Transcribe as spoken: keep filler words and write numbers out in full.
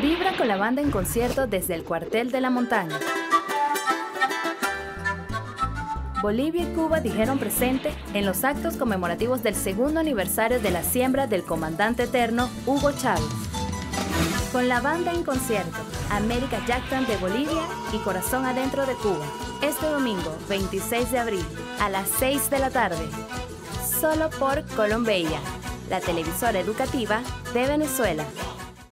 Vibra con la banda en concierto desde el Cuartel de la Montaña. Bolivia y Cuba dijeron presente en los actos conmemorativos del segundo aniversario de la siembra del comandante eterno Hugo Chávez. Con la banda en concierto, América Yactan de Bolivia y Corazón Adentro de Cuba. Este domingo, veintiséis de abril, a las seis de la tarde. Solo por Colombella, la televisora educativa de Venezuela.